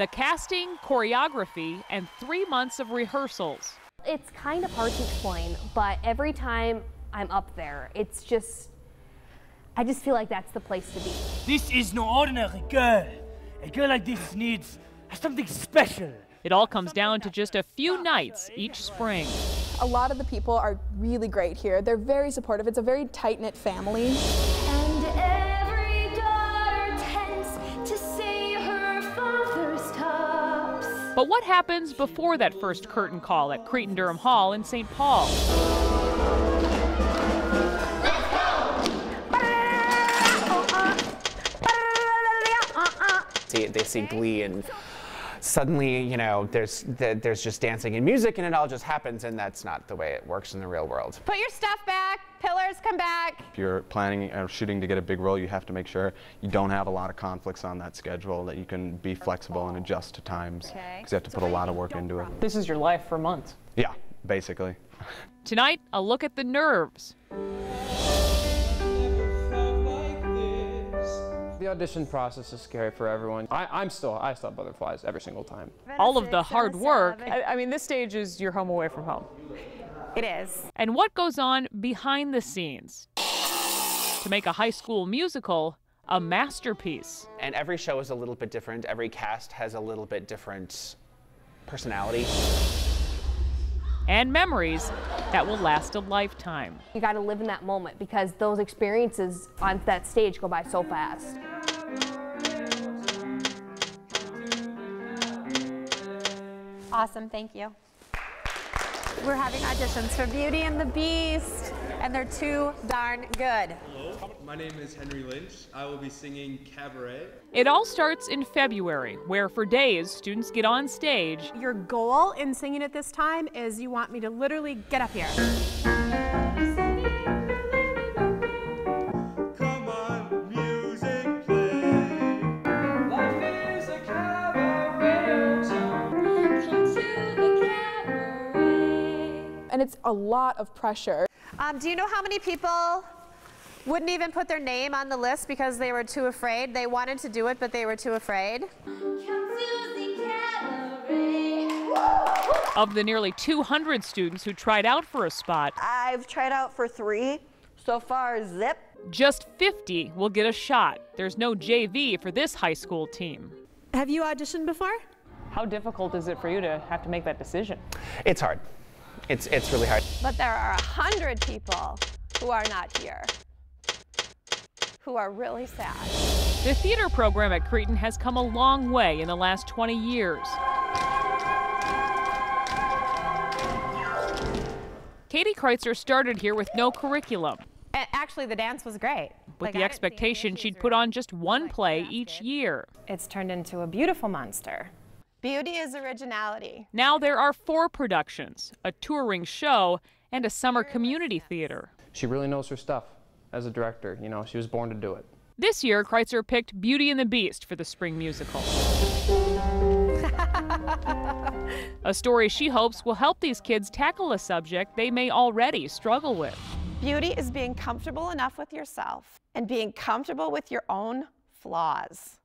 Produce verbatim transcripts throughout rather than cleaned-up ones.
The casting, choreography, and three months of rehearsals. It's kind of hard to explain, but every time I'm up there, it's just, I just feel like that's the place to be. This is no ordinary girl. A girl like this needs something special. It all comes down to just a few nights each spring. A lot of the people are really great here. They're very supportive. It's a very tight-knit family. And every daughter tends to say her father's tops. But what happens before that first curtain call at Cretin-Derham Hall in Saint Paul? See, they see glee, and suddenly, you know, there's there's just dancing and music, and it all just happens, and that's not the way it works in the real world. Put your stuff back. Pillars, come back. If you're planning or shooting to get a big role, you have to make sure you don't have a lot of conflicts on that schedule, that you can be flexible and adjust to times, because okay. you have to put a lot of work into it. This is your life for months. Yeah, basically. Tonight, a look at the nerves. The audition process is scary for everyone. I, I'm still, I still have butterflies every single time. All of the hard work. I, I mean, this stage is your home away from home. It is. And what goes on behind the scenes to make a high school musical a masterpiece. And every show is a little bit different. Every cast has a little bit different personality. And memories that will last a lifetime. You gotta live in that moment, because those experiences on that stage go by so fast. Awesome, thank you. We're having auditions for Beauty and the Beast, and they're too darn good. Hello, my name is Henry Lynch. I will be singing Cabaret. It all starts in February, where for days students get on stage. Your goal in singing at this time is you want me to literally get up here. And it's a lot of pressure. Um, do you know how many people wouldn't even put their name on the list because they were too afraid? They wanted to do it, but they were too afraid. Of the nearly two hundred students who tried out for a spot, I've tried out for three. So far, zip. Just fifty will get a shot. There's no J V for this high school team. Have you auditioned before? How difficult is it for you to have to make that decision? It's hard. It's, it's really hard. But there are a hundred people who are not here, who are really sad. The theater program at Cretin has come a long way in the last twenty years. Katie Kreitzer started here with no curriculum. Actually, the dance was great. With like, the I expectation she'd put on just one like play each year. It's turned into a beautiful monster. Beauty is originality. Now there are four productions, a touring show, and a summer community theater. She really knows her stuff as a director. You know, she was born to do it. This year, Kreitzer picked Beauty and the Beast for the spring musical. A story she hopes will help these kids tackle a subject they may already struggle with. Beauty is being comfortable enough with yourself and being comfortable with your own flaws,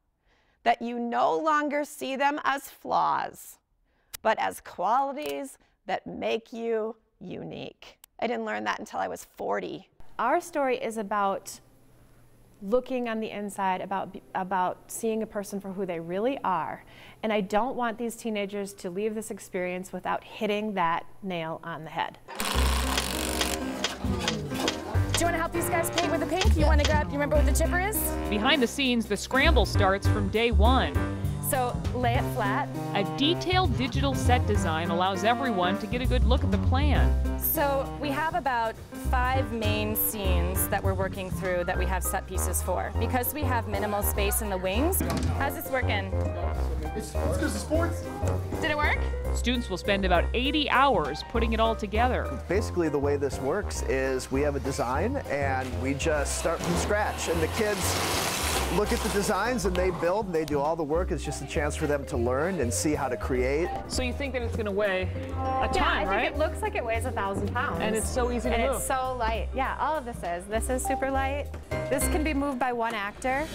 that you no longer see them as flaws, but as qualities that make you unique. I didn't learn that until I was forty. Our story is about looking on the inside, about, about seeing a person for who they really are. And I don't want these teenagers to leave this experience without hitting that nail on the head. Do you want to help these guys paint with the pink? You want to grab, you remember what the chipper is? Behind the scenes, the scramble starts from day one. So lay it flat. A detailed digital set design allows everyone to get a good look at the plan. So we have about five main scenes that we're working through that we have set pieces for. Because we have minimal space in the wings. How's this working? It's sports. Did it work? Students will spend about eighty hours putting it all together. Basically, the way this works is we have a design and we just start from scratch, and the kids look at the designs and they build and they do all the work. It's just a chance for them to learn and see how to create. So you think that it's going to weigh a ton, yeah, I think, right? It looks like it weighs a thousand pounds. And it's so easy to and move. And it's so light. Yeah, all of this is. This is super light. This can be moved by one actor.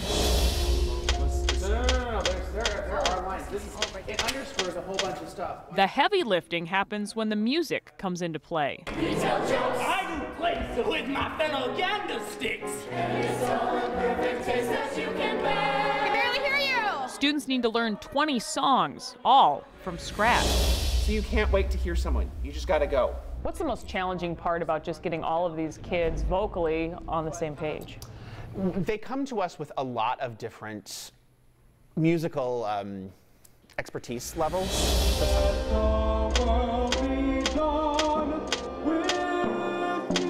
No, no, no, no. There's, there, there are lines. This is, it underscores a whole bunch of stuff. The heavy lifting happens when the music comes into play. You tell jokes. I do plays with my fellow candlesticks. And it's all the perfect taste that you can buy. I can barely hear you. Students need to learn twenty songs, all from scratch. So you can't wait to hear someone. You just got to go. What's the most challenging part about just getting all of these kids vocally on the same page? They come to us with a lot of different musical um, expertise levels. The world be done with me.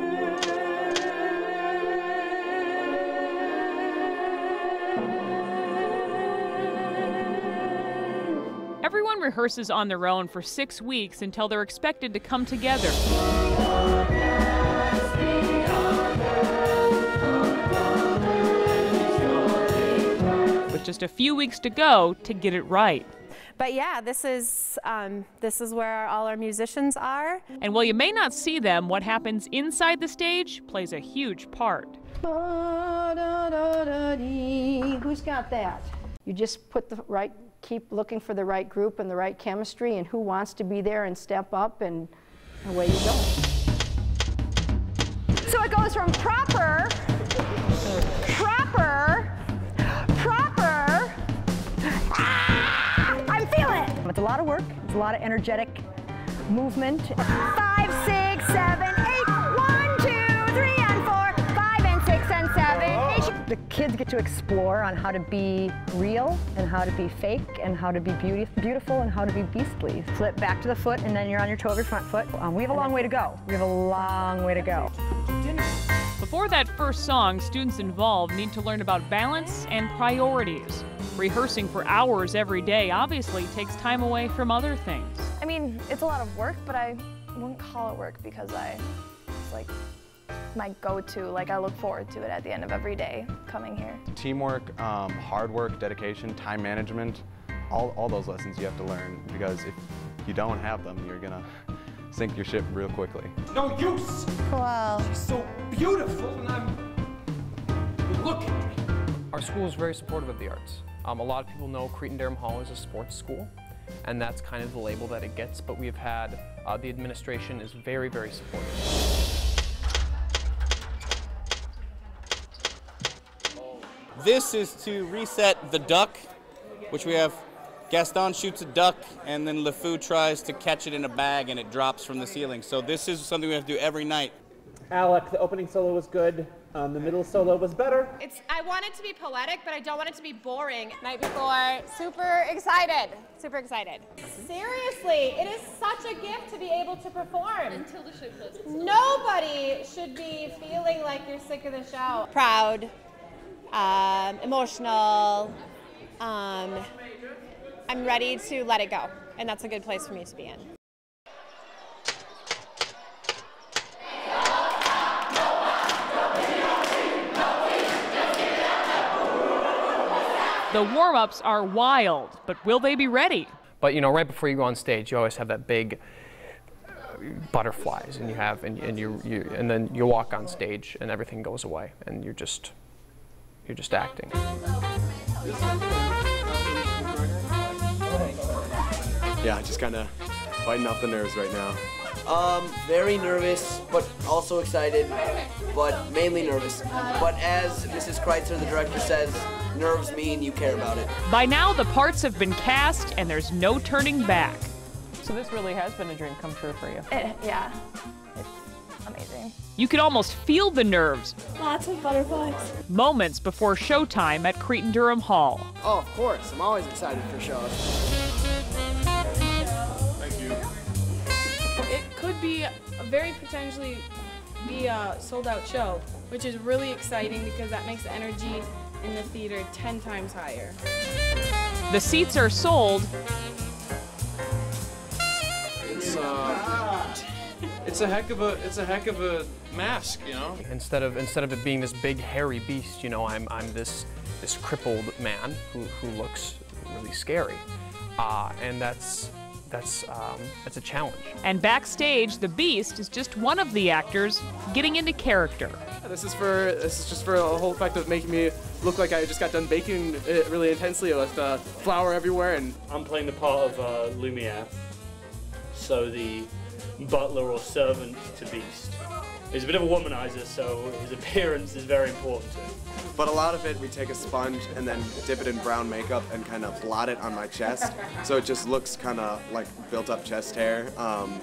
Everyone rehearses on their own for six weeks until they're expected to come together. Just a few weeks to go to get it right. But yeah, this is um, this is where all our musicians are. And while you may not see them, what happens inside the stage plays a huge part. Who's got that? You just put the right, keep looking for the right group and the right chemistry and who wants to be there and step up and away you go. So it goes from proper, proper, it's a lot of work, it's a lot of energetic movement. Five, six, seven, eight, one, two, three, and four, five, and six, and seven, eight. The kids get to explore on how to be real, and how to be fake, and how to be beautiful, and how to be beastly. Flip back to the foot, and then you're on your toe of your front foot. Um, we have a long way to go. We have a long way to go. Before that first song, students involved need to learn about balance and priorities. Rehearsing for hours every day obviously takes time away from other things. I mean, it's a lot of work, but I wouldn't call it work because I, it's like my go-to. Like, I look forward to it at the end of every day coming here. Teamwork, um, hard work, dedication, time management, all, all those lessons you have to learn because if you don't have them, you're gonna sink your ship real quickly. No use! Wow. She's so beautiful and I'm, look at me. Our school is very supportive of the arts. Um, a lot of people know Cretin-Derham Hall is a sports school, and that's kind of the label that it gets, but we've had, uh, the administration is very, very supportive. This is to reset the duck, which we have Gaston shoots a duck, and then LeFou tries to catch it in a bag, and it drops from the ceiling. So this is something we have to do every night. Alec, the opening solo was good. Um, the middle solo was better. It's, I want it to be poetic, but I don't want it to be boring. Night before, super excited, super excited. Seriously, it is such a gift to be able to perform. Until the show closes. Nobody should be feeling like you're sick of the show. Proud, um, emotional, um, I'm ready to let it go, and that's a good place for me to be in. The warm-ups are wild, but will they be ready? But you know, right before you go on stage, you always have that big uh, butterflies, and you have, and, and you, you, and then you walk on stage, and everything goes away, and you're just, you're just acting. Yeah, just kind of fighting off the nerves right now. Um, very nervous, but also excited, but mainly nervous. But as Missus Kreitzer, the director, says, nerves mean you care about it. By now, the parts have been cast, and there's no turning back. So this really has been a dream come true for you. It, yeah, it's amazing. You could almost feel the nerves. Lots of butterflies. Moments before showtime at Cretin-Derham Hall. Oh, of course. I'm always excited for shows. Be a very potentially be a sold-out show, which is really exciting because that makes the energy in the theater ten times higher. The seats are sold. It's uh, it's a heck of a it's a heck of a mask, you know. Instead of instead of it being this big hairy beast, you know, I'm I'm this this crippled man who who looks really scary, uh, and that's. that's, um, that's a challenge. And backstage, the Beast is just one of the actors getting into character. This is for this is just for the whole effect of making me look like I just got done baking it really intensely with uh, flour everywhere. And I'm playing the part of uh, Lumiere, so the butler or servant to Beast. He's a bit of a womanizer, so his appearance is very important to him. But a lot of it, we take a sponge and then dip it in brown makeup and kind of blot it on my chest, so it just looks kind of like built-up chest hair. Um,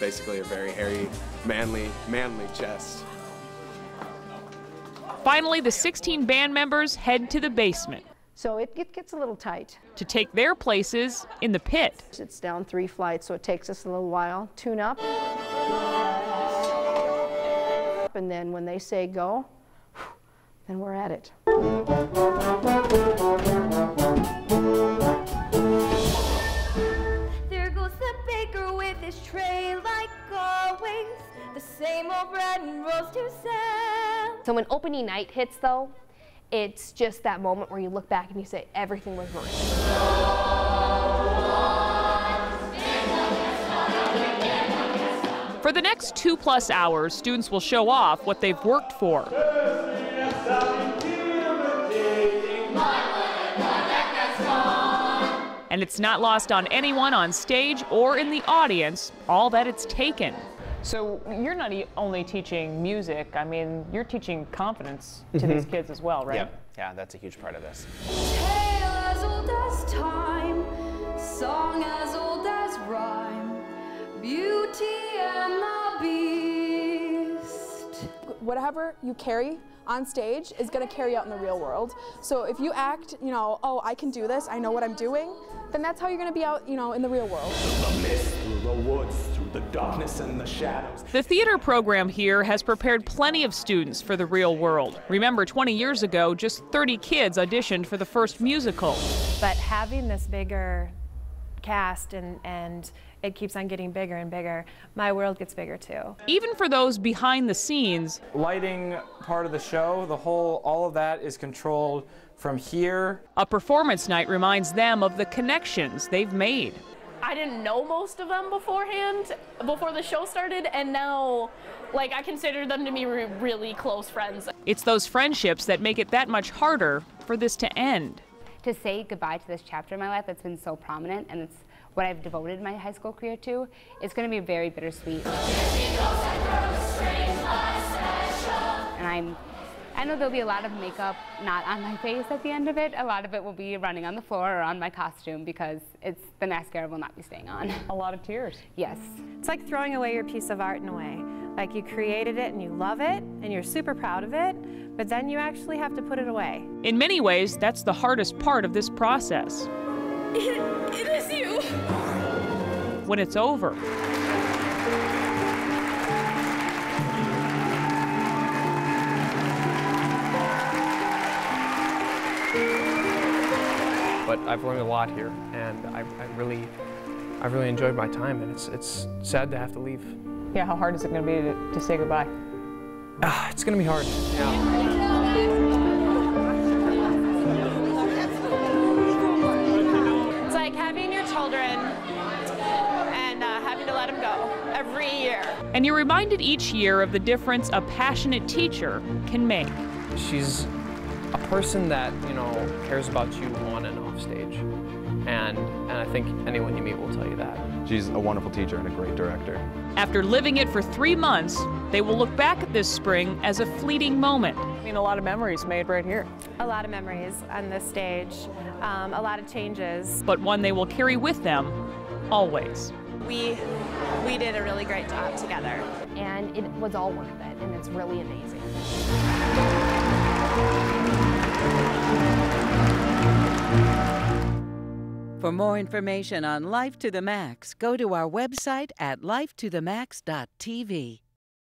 basically, a very hairy, manly, manly chest. Finally, the sixteen band members head to the basement. So it, it gets a little tight. To take their places in the pit. It's down three flights, so it takes us a little while. Tune up. And then when they say go, then we're at it. There goes the baker with his tray, like always, the same old bread and rolls to sell. So when opening night hits, though, it's just that moment where you look back and you say everything was right. For the next two plus hours, students will show off what they've worked for. And it's not lost on anyone on stage or in the audience, all that it's taken. So you're not only teaching music, I mean, you're teaching confidence to mm-hmm. these kids as well, right? Yeah, yeah, that's a huge part of this. Tale as old as time, song as old as rhyme, beauty. Whatever you carry on stage is going to carry out in the real world. So if you act, you know, oh, I can do this, I know what I'm doing, then that's how you're going to be out, you know, in the real world. The theater program here has prepared plenty of students for the real world. Remember, twenty years ago, just thirty kids auditioned for the first musical. But having this bigger cast and, and it keeps on getting bigger and bigger. My world gets bigger too. Even for those behind the scenes. Lighting part of the show, the whole, all of that is controlled from here. A performance night reminds them of the connections they've made. I didn't know most of them beforehand, before the show started, and now, like, I consider them to be re really close friends. It's those friendships that make it that much harder for this to end. To say goodbye to this chapter in my life that's been so prominent, and it's what I've devoted my high school career to, it's going to be very bittersweet. And I'm, I know there'll be a lot of makeup not on my face at the end of it. A lot of it will be running on the floor or on my costume because it's the mascara will not be staying on. A lot of tears. Yes. It's like throwing away your piece of art in a way. Like you created it and you love it and you're super proud of it, but then you actually have to put it away. In many ways, that's the hardest part of this process. It, it is you. When it's over. But I've learned a lot here, and I, I really, I really enjoyed my time, and it's it's sad to have to leave. Yeah, how hard is it going to be to, to say goodbye? Ah, it's going to be hard. Yeah. And uh, having to let him go every year. And you're reminded each year of the difference a passionate teacher can make. She's a person that, you know, cares about you on and off stage. And, and I think anyone you meet will tell you that. She's a wonderful teacher and a great director. After living it for three months, they will look back at this spring as a fleeting moment. I mean, a lot of memories made right here. A lot of memories on this stage, um, a lot of changes. But one they will carry with them always. We, we did a really great job together. And it was all worth it, and it's really amazing. For more information on Life to the Max, go to our website at life to the max dot t v.